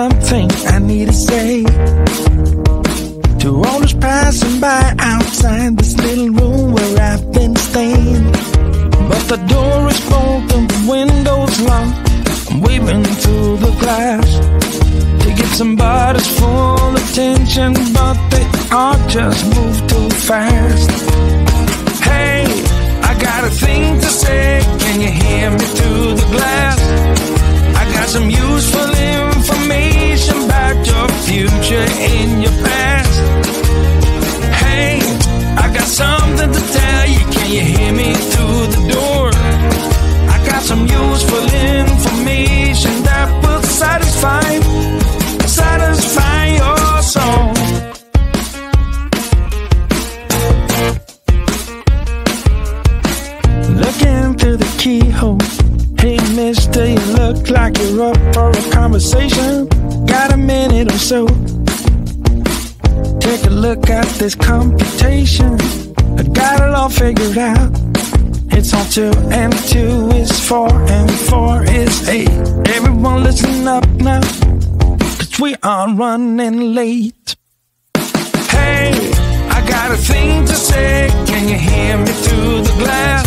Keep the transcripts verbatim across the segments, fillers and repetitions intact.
something I need to say to all those passing by outside this little room where I've been staying. But the door is closed and the window's locked. I'm waving through the glass to get somebody's full attention, but they all just move too fast. Hey, I got a thing to say, can you hear me through the glass? I got some useful information about your future and your past. Hey, I got something to tell you, can you hear me through the door? I got some useful information that will satisfy, satisfy your soul. Looking through the keyhole, hey mister, you look like you're up for a conversation. Got a minute or so, take a look at this computation. I got it all figured out. It's on two and two is four and four is eight. Everyone listen up now, cause we are running late. Hey, I got a thing to say, can you hear me through the glass?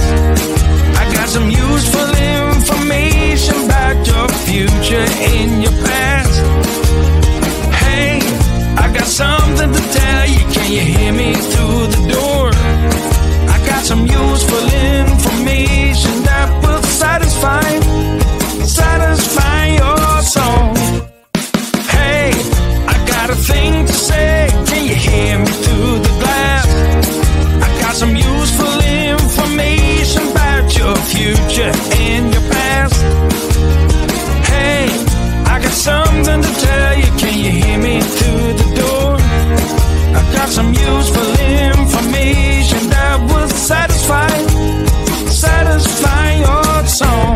I got some useful information about your future and your past. Hey, I got something to tell you, can you hear me through the door? I got some useful information that will satisfy, satisfy your soul. Hey, I got a thing to say, can you hear me through the glass? I got some useful information about your future and your past. Hey, I got something to tell you, can you hear me through the door? I got some useful information that will satisfy, satisfy your soul.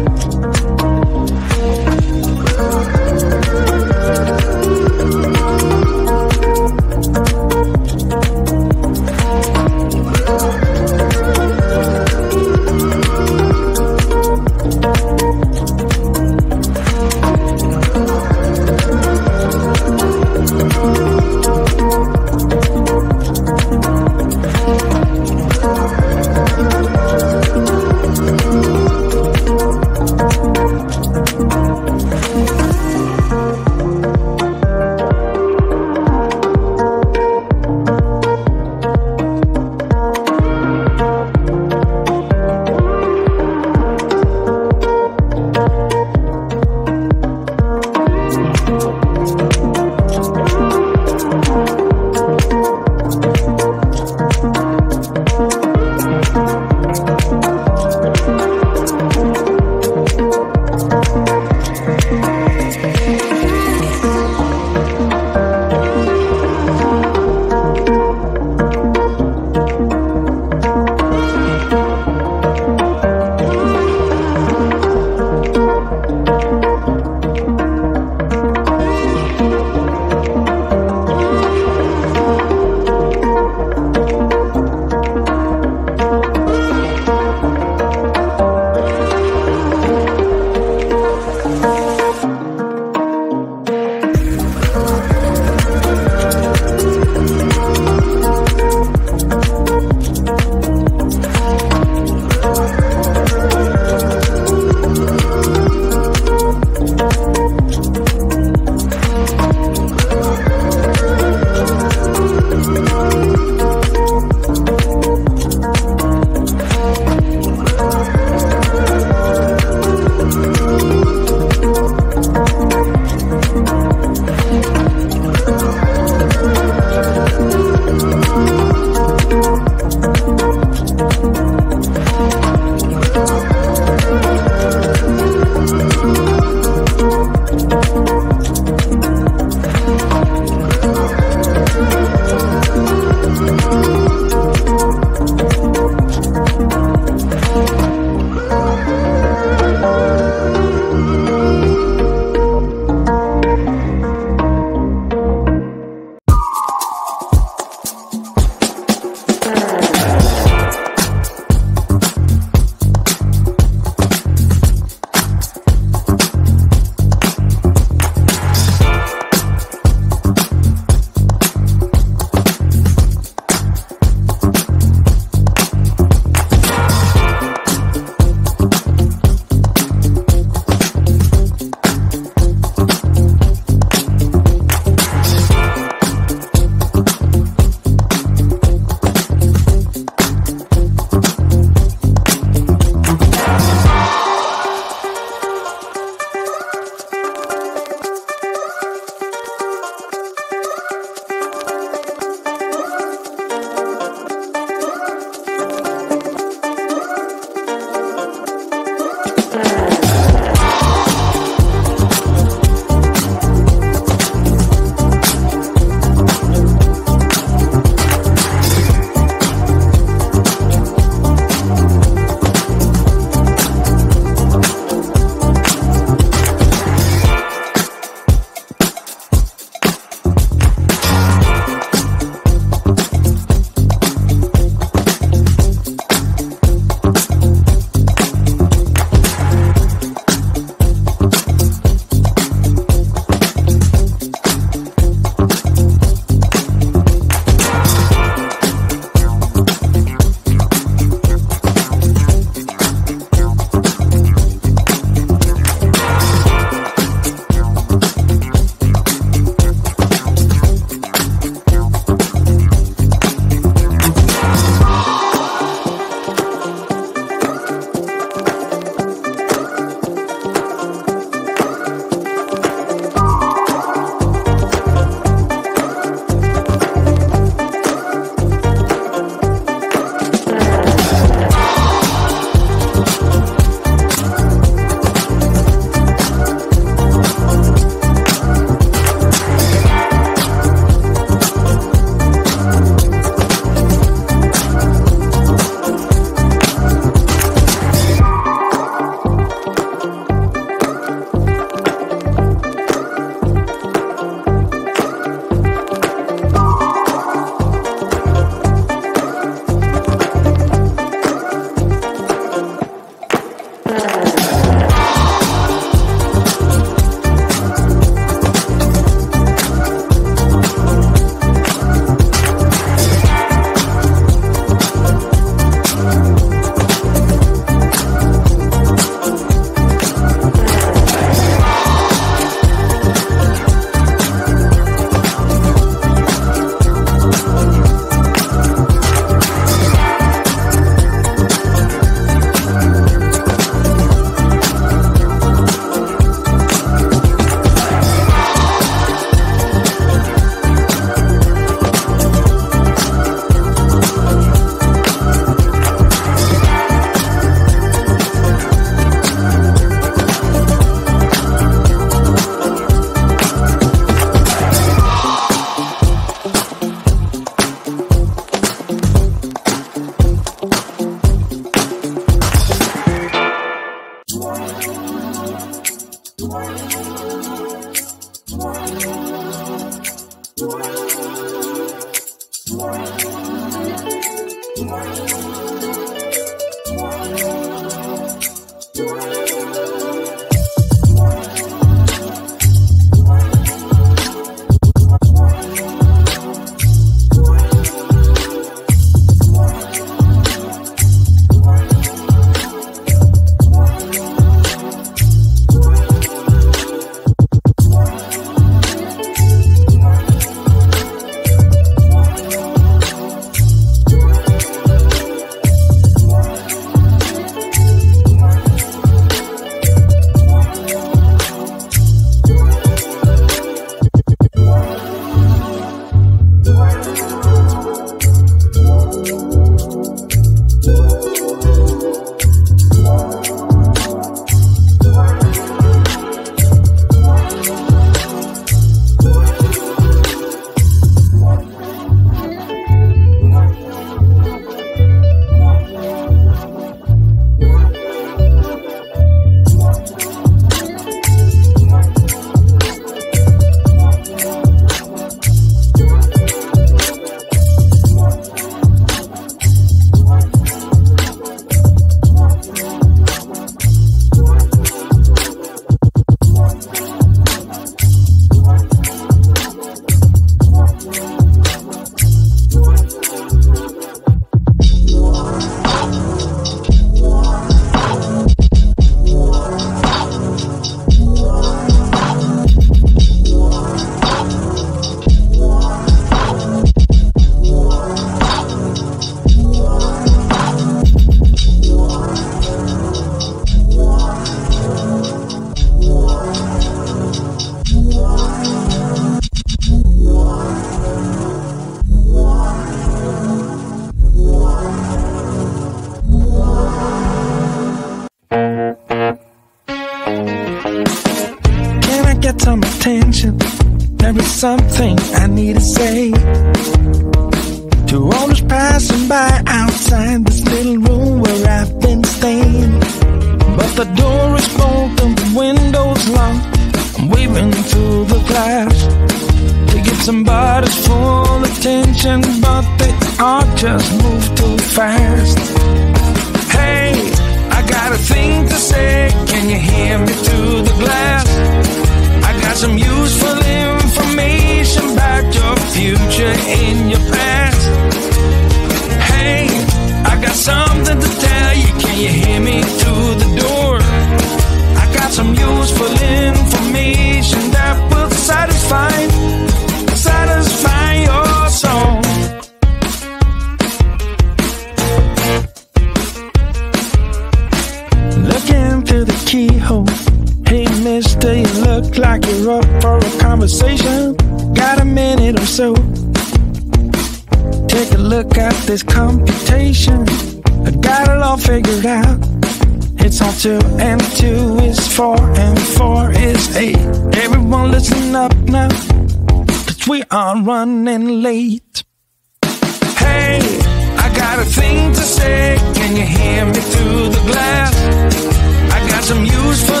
Some useful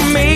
information.